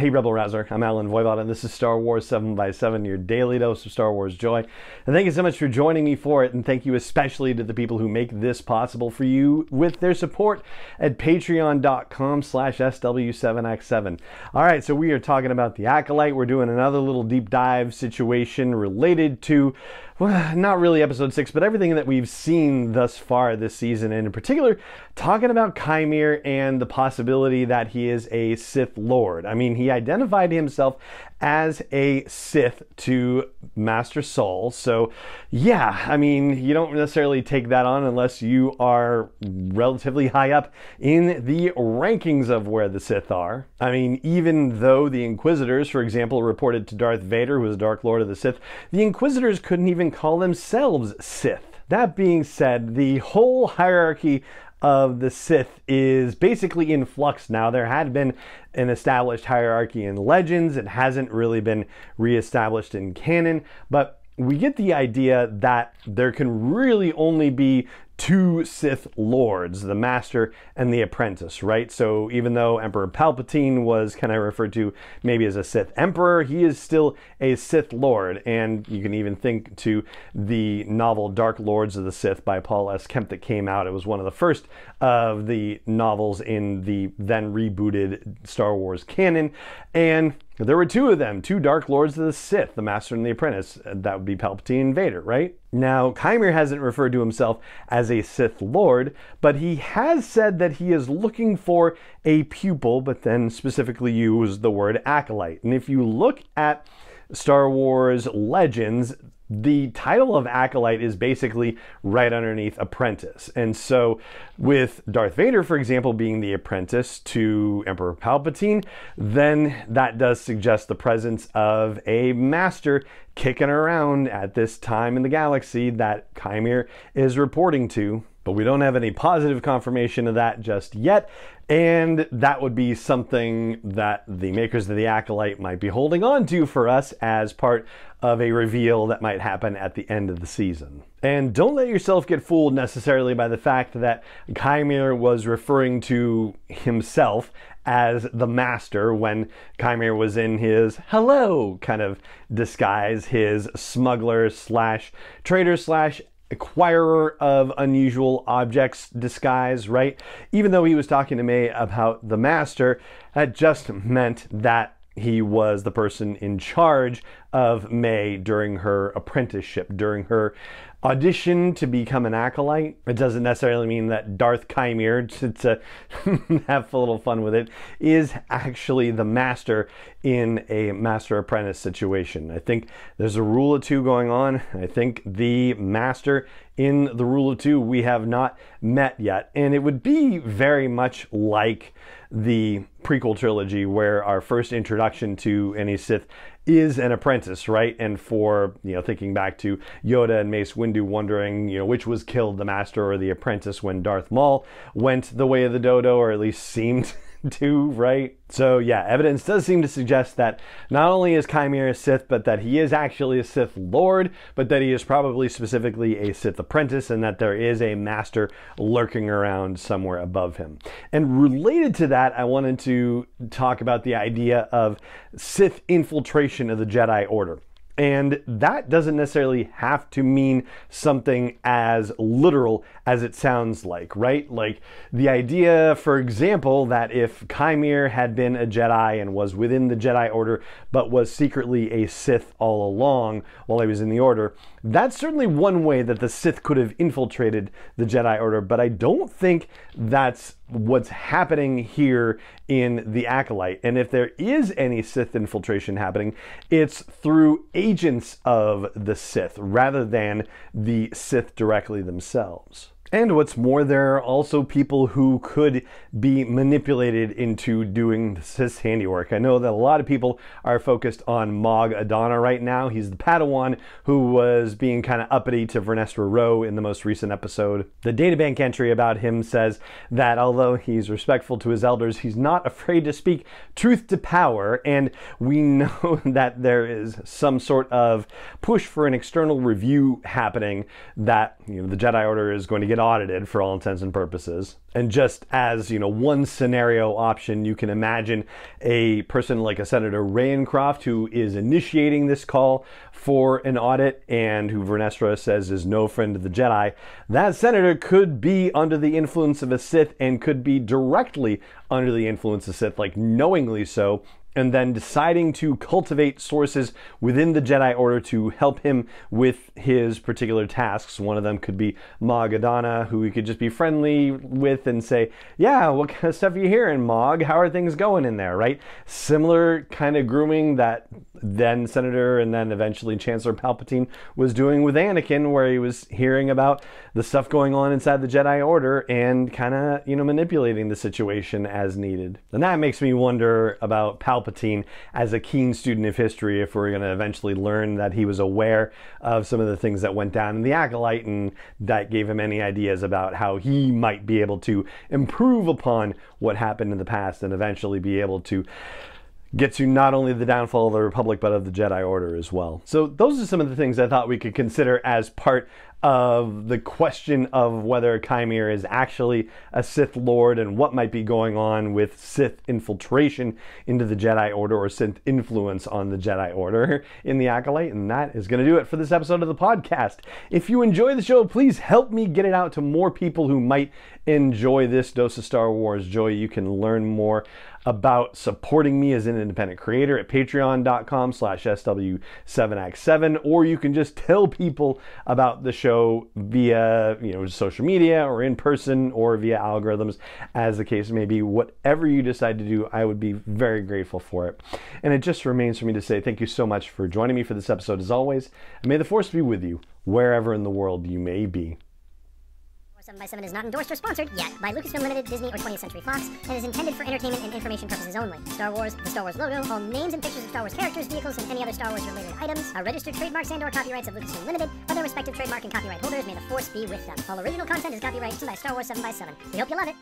Hey Rebel Rouser, I'm Alan Voivod and this is Star Wars 7x7, your daily dose of Star Wars joy. And thank you so much for joining me for it, and thank you especially to the people who make this possible for you with their support at patreon.com/SW7x7. Alright, so we are talking about the Acolyte. We're doing another little deep dive situation related to, well, not really episode 6, but everything that we've seen thus far this season, and in particular, talking about Qimir and the possibility that he is a Sith Lord. I mean, he identified himself as a Sith to Master Sol, so yeah, I mean, you don't necessarily take that on unless you are relatively high up in the rankings of where the Sith are. I mean, even though the Inquisitors, for example, reported to Darth Vader, who was Dark Lord of the Sith, the Inquisitors couldn't even call themselves Sith. That being said, the whole hierarchy of the Sith is basically in flux now. There had been an established hierarchy in Legends. It hasn't really been reestablished in canon, but we get the idea that there can really only be two Sith Lords, the Master and the Apprentice, right? So even though Emperor Palpatine was kind of referred to maybe as a Sith Emperor, he is still a Sith Lord. And you can even think to the novel Dark Lords of the Sith by Paul S. Kemp that came out. It was one of the first of the novels in the then rebooted Star Wars canon. And there were two of them, two Dark Lords of the Sith, the Master and the Apprentice. That would be Palpatine and Vader, right? Now, Qimir hasn't referred to himself as a Sith Lord, but he has said that he is looking for a pupil, but then specifically used the word acolyte. And if you look at Star Wars Legends, the title of Acolyte is basically right underneath Apprentice. And so with Darth Vader, for example, being the apprentice to Emperor Palpatine, then that does suggest the presence of a master kicking around at this time in the galaxy that Qimir is reporting to. But we don't have any positive confirmation of that just yet. And that would be something that the makers of the Acolyte might be holding on to for us as part of a reveal that might happen at the end of the season. And don't let yourself get fooled necessarily by the fact that Qimir was referring to himself as the Master when Qimir was in his hello kind of disguise, his smuggler slash trader slash acquirer of unusual objects disguise, right? Even though he was talking to me about the Master, that just meant that he was the person in charge of May during her apprenticeship, during her audition to become an acolyte. It doesn't necessarily mean that Darth Qimir, to have a little fun with it, is actually the master in a master-apprentice situation. I think there's a rule of two going on. I think the master in the rule of two we have not met yet. And it would be very much like the prequel trilogy where our first introduction to any Sith is an apprentice, right? And for, you know, thinking back to Yoda and Mace Windu wondering, you know, which was killed, the master or the apprentice, when Darth Maul went the way of the dodo, or at least seemed to, right? So yeah, evidence does seem to suggest that not only is Qimir a Sith, but that he is actually a Sith Lord, but that he is probably specifically a Sith apprentice, and that there is a master lurking around somewhere above him. And related to that, I wanted to talk about the idea of Sith infiltration of the Jedi Order. And that doesn't necessarily have to mean something as literal as it sounds like, right? Like the idea, for example, that if Qimir had been a Jedi and was within the Jedi Order, but was secretly a Sith all along while he was in the Order, that's certainly one way that the Sith could have infiltrated the Jedi Order, but I don't think that's what's happening here in the Acolyte. And if there is any Sith infiltration happening, it's through agents of the Sith rather than the Sith directly themselves. And what's more, there are also people who could be manipulated into doing the Sith handiwork. I know that a lot of people are focused on Mog Adana right now. He's the Padawan who was being kind of uppity to Vernestra Rowe in the most recent episode. The databank entry about him says that although he's respectful to his elders, he's not afraid to speak truth to power. And we know that there is some sort of push for an external review happening that, you know, the Jedi Order is going to get audited for all intents and purposes. And just as, you know, one scenario option, you can imagine a person like a Senator Ravencroft who is initiating this call for an audit and who Vernestra says is no friend of the Jedi. That senator could be under the influence of a Sith and could be directly under the influence of Sith, like knowingly so, and then deciding to cultivate sources within the Jedi Order to help him with his particular tasks. One of them could be Mog Adana, who he could just be friendly with and say, yeah, what kind of stuff are you hearing, Mog? How are things going in there, right? Similar kind of grooming that then Senator and then eventually Chancellor Palpatine was doing with Anakin, where he was hearing about the stuff going on inside the Jedi Order and kind of, you know, manipulating the situation as needed. And that makes me wonder about Palpatine as a keen student of history, if we're going to eventually learn that he was aware of some of the things that went down in the Acolyte, and that gave him any ideas about how he might be able to improve upon what happened in the past and eventually be able to get to not only the downfall of the Republic, but of the Jedi Order as well. So those are some of the things I thought we could consider as part of the question of whether Qimir is actually a Sith Lord and what might be going on with Sith infiltration into the Jedi Order or Sith influence on the Jedi Order in the Acolyte. And that is going to do it for this episode of the podcast. If you enjoy the show, please help me get it out to more people who might enjoy this dose of Star Wars joy. You can learn more about supporting me as an independent creator at patreon.com/SW7x7, or you can just tell people about the show via, you know, social media or in person or via algorithms, as the case may be. Whatever you decide to do, I would be very grateful for it. And it just remains for me to say thank you so much for joining me for this episode as always. And may the Force be with you wherever in the world you may be. 7x7 is not endorsed or sponsored yet by Lucasfilm Limited, Disney, or 20th Century Fox, and is intended for entertainment and information purposes only. Star Wars, the Star Wars logo, all names and pictures of Star Wars characters, vehicles, and any other Star Wars-related items are registered trademarks and/or copyrights of Lucasfilm Limited or their respective trademark and copyright holders. May the Force be with them. All original content is copyrighted by Star Wars 7x7. We hope you love it.